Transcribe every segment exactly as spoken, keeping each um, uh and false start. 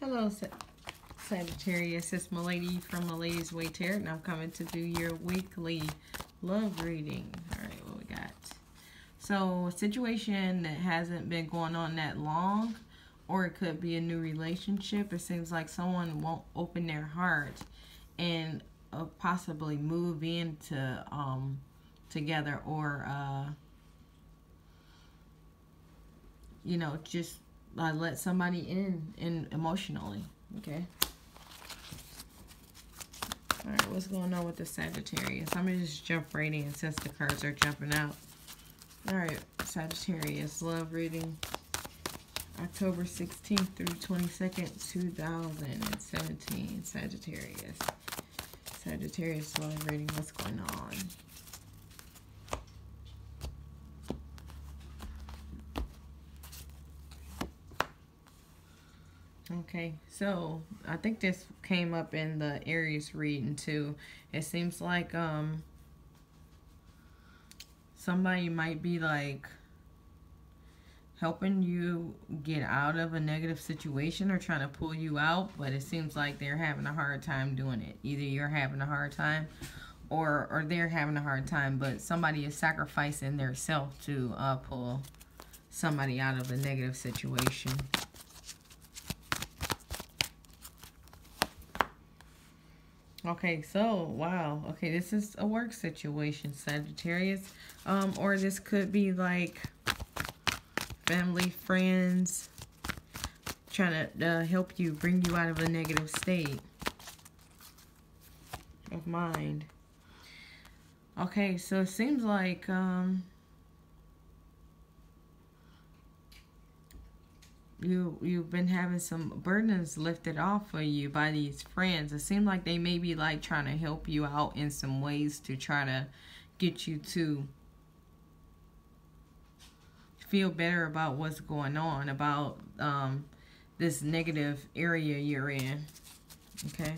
Hello Sagittarius, it's Milady from Maladys Way Tarot, and I'm coming to do your weekly love reading. Alright, what we got? So, a situation that hasn't been going on that long, or it could be a new relationship. It seems like someone won't open their heart and uh, possibly move into um, together, or uh, you know, just uh, let somebody in, in emotionally. Okay. All right, what's going on with the Sagittarius? I'm gonna just jump right in since the cards are jumping out. All right, Sagittarius love reading. October sixteenth through twenty-second, two thousand seventeen. Sagittarius. Sagittarius love reading. What's going on? Okay, so I think this came up in the Aries reading too. It seems like um somebody might be like helping you get out of a negative situation or trying to pull you out, but it seems like they're having a hard time doing it. Either you're having a hard time or, or they're having a hard time, but somebody is sacrificing their self to uh, pull somebody out of a negative situation. Okay, so, wow. Okay, this is a work situation, Sagittarius. Um, or this could be like family, friends, trying to uh, help you, bring you out of a negative state of mind. Okay, so it seems like um, you, you've been having some burdens lifted off of you by these friends. It seems like they may be like trying to help you out in some ways to try to get you to feel better about what's going on, about um, this negative area you're in. Okay.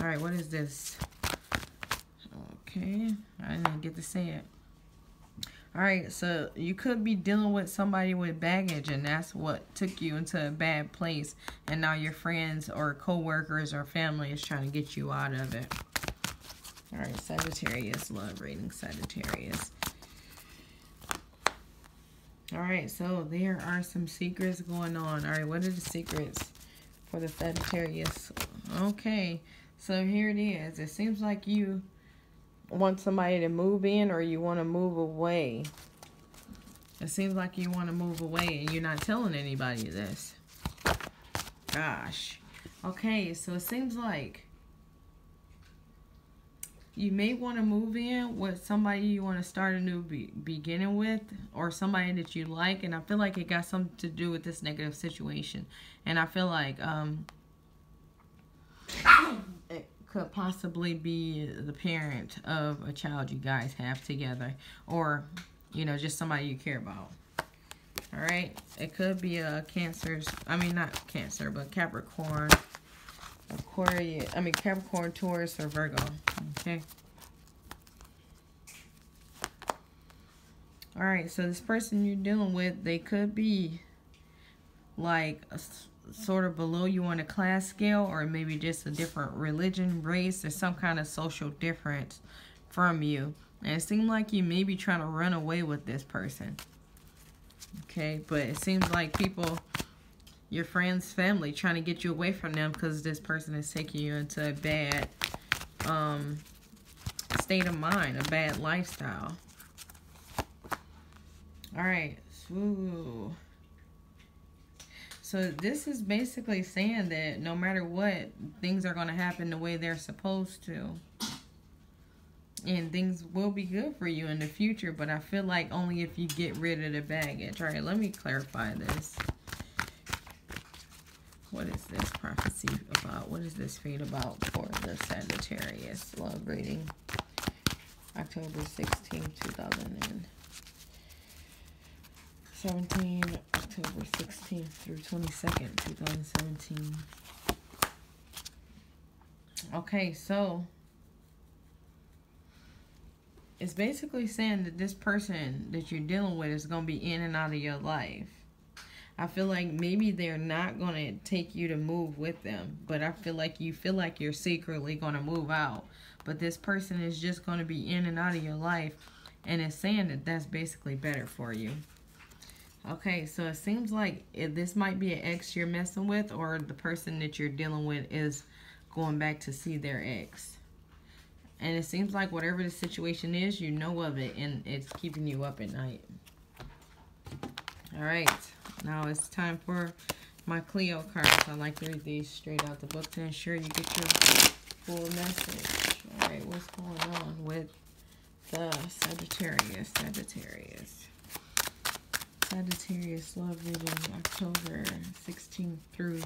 All right, what is this? Okay, I didn't get to say it. All right, so you could be dealing with somebody with baggage, and that's what took you into a bad place, and now your friends or co-workers or family is trying to get you out of it. All right, Sagittarius love reading, Sagittarius. Alright, so there are some secrets going on. Alright, what are the secrets for the Sagittarius? Okay, so here it is. It seems like you want somebody to move in, or you want to move away. It seems like you want to move away and you're not telling anybody this. Gosh. Okay, so it seems like you may want to move in with somebody you want to start a new be beginning with, or somebody that you like, and I feel like it got something to do with this negative situation. And I feel like um, it could possibly be the parent of a child you guys have together, or, you know, just somebody you care about. All right? It could be a Cancer's, I mean, not Cancer, but Capricorn. Aquarius, I mean Capricorn, Taurus, or Virgo. Okay. All right, so this person you're dealing with, they could be like a, sort of below you on a class scale, or maybe just a different religion, race, or some kind of social difference from you. And it seems like you may be trying to run away with this person. Okay, but it seems like people, your friends, family, trying to get you away from them because this person is taking you into a bad um, state of mind, a bad lifestyle. All right. Ooh. So this is basically saying that no matter what, things are going to happen the way they're supposed to. And things will be good for you in the future, but I feel like only if you get rid of the baggage. All right, let me clarify this. What is this prophecy about? What is this fate about for the Sagittarius love reading? October sixteenth, two thousand seventeen. October sixteenth through twenty-second, two thousand seventeen. Okay, so it's basically saying that this person that you're dealing with is going to be in and out of your life. I feel like maybe they're not going to take you to move with them, but I feel like you feel like you're secretly going to move out. But this person is just going to be in and out of your life, and it's saying that that's basically better for you. Okay, so it seems like it, this might be an ex you're messing with, or the person that you're dealing with is going back to see their ex. And it seems like whatever the situation is, you know of it, and it's keeping you up at night. All right, now it's time for my Cleo cards. I like to read these straight out the book to ensure you get your full message. All right, what's going on with the Sagittarius? Sagittarius. Sagittarius love reading October sixteenth through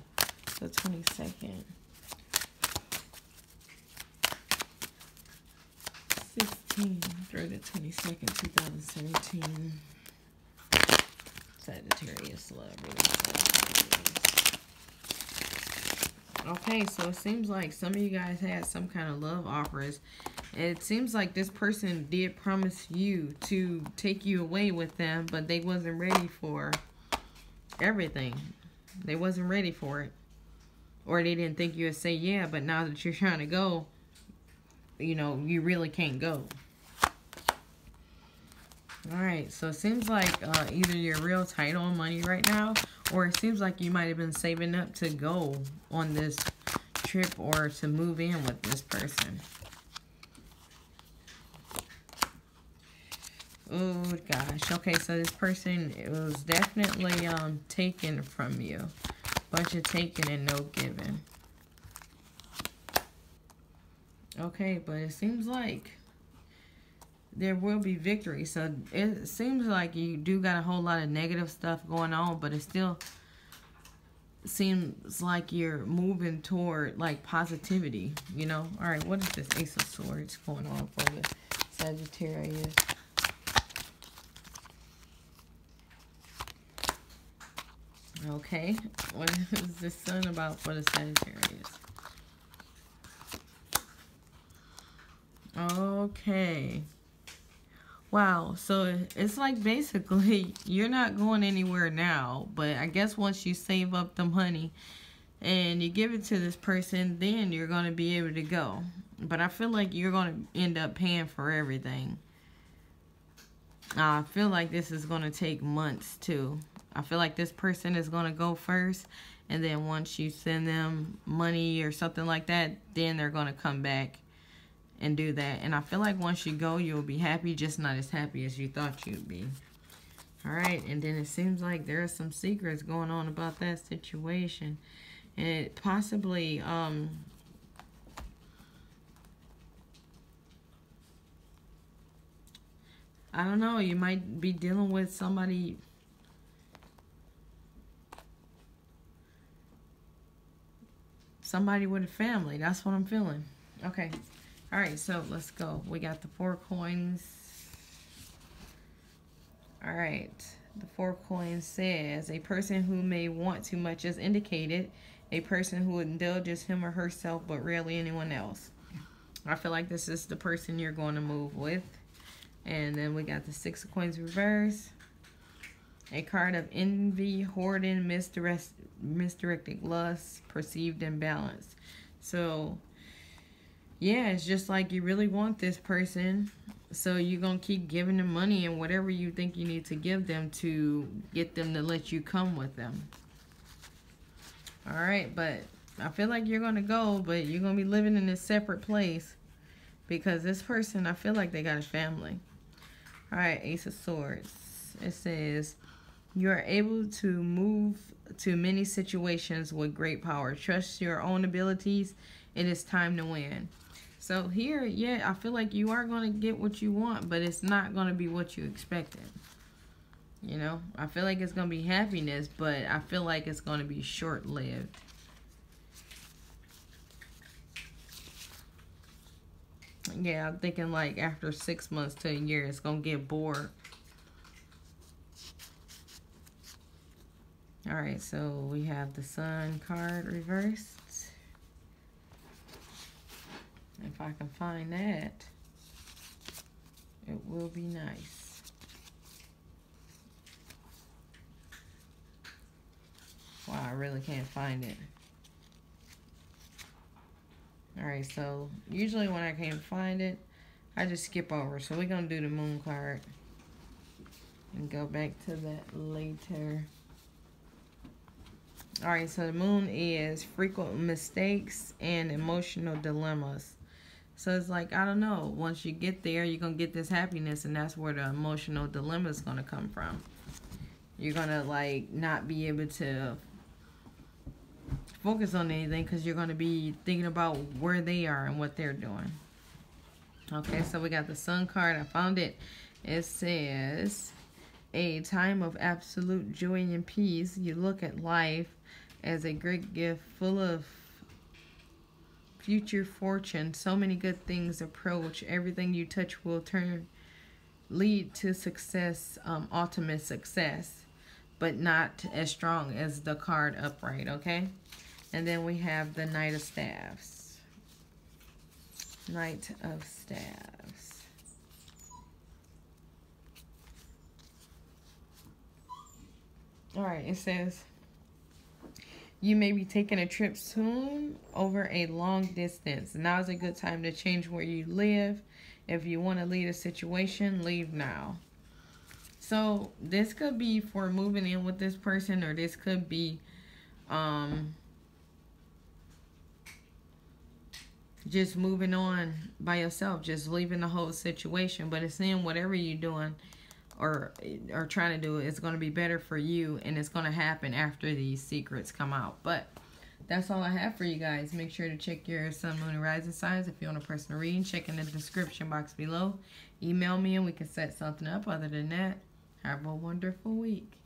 the twenty-second. sixteenth through the twenty-second, two thousand seventeen. Sagittarius love reading. Okay, so it seems like some of you guys had some kind of love offers. It seems like this person did promise you to take you away with them, but they wasn't ready for everything. They wasn't ready for it. Or they didn't think you would say yeah, but now that you're trying to go, you know, you really can't go. Alright, so it seems like uh, either you're real tight on money right now, or it seems like you might have been saving up to go on this trip or to move in with this person. Oh gosh, okay, so this person, it was definitely um taken from you. Bunch of taking and no giving. Okay, but it seems like there will be victory. So it seems like you do got a whole lot of negative stuff going on, but it still seems like you're moving toward like positivity, you know? All right, what is this Ace of Swords going on for the Sagittarius? Okay, what is the Sun about for the Sagittarius? Okay. Wow, so it's like basically you're not going anywhere now, but I guess once you save up the money and you give it to this person, then you're going to be able to go. But I feel like you're going to end up paying for everything. I feel like this is going to take months too. I feel like this person is going to go first, and then once you send them money or something like that, then they're going to come back and do that. And I feel like once you go, you'll be happy, just not as happy as you thought you'd be. All right, and then it seems like there are some secrets going on about that situation. And it possibly... um. I don't know, you might be dealing with somebody... Somebody with a family. That's what I'm feeling. Okay. All right. So let's go. We got the Four Coins. All right. The Four Coins says, a person who may want too much is indicated. A person who indulges him or herself, but rarely anyone else. I feel like this is the person you're going to move with. And then we got the Six of Coins reverse. A card of envy, hoarding, misdirect, misdirected lust, perceived imbalance. So, yeah, it's just like you really want this person. So you're going to keep giving them money and whatever you think you need to give them to get them to let you come with them. All right, but I feel like you're going to go, but you're going to be living in a separate place. Because this person, I feel like they got a family. All right, Ace of Swords. It says... You are able to move to many situations with great power. Trust your own abilities. It is time to win. So here, yeah, I feel like you are going to get what you want, but it's not going to be what you expected. You know, I feel like it's going to be happiness, but I feel like it's going to be short-lived. Yeah, I'm thinking like after six months to a year, it's going to get bored. Alright, so we have the Sun card reversed. If I can find that, it will be nice. Wow, I really can't find it. Alright, so usually when I can't find it, I just skip over. So we're going to do the Moon card and go back to that later. Alright, so the Moon is frequent mistakes and emotional dilemmas. So it's like, I don't know, once you get there, you're going to get this happiness, and that's where the emotional dilemma is going to come from. You're going to, like, not be able to focus on anything because you're going to be thinking about where they are and what they're doing. Okay, so we got the Sun card. I found it. It says, a time of absolute joy and peace. You look at life as a great gift full of future fortune. So many good things approach. Everything you touch will turn lead to success, um, ultimate success, but not as strong as the card upright, okay? And then we have the Knight of Staffs. Knight of Staffs. All right, it says, you may be taking a trip soon over a long distance. Now is a good time to change where you live. If you want to leave a situation, leave now. So this could be for moving in with this person, or this could be um, just moving on by yourself, just leaving the whole situation. But it's in whatever you're doing or, or trying to do, it's going to be better for you, and it's going to happen after these secrets come out. But that's all I have for you guys. Make sure to check your sun, moon, and rising signs. If you want a personal reading, check in the description box below. Email me and we can set something up. Other than that, have a wonderful week.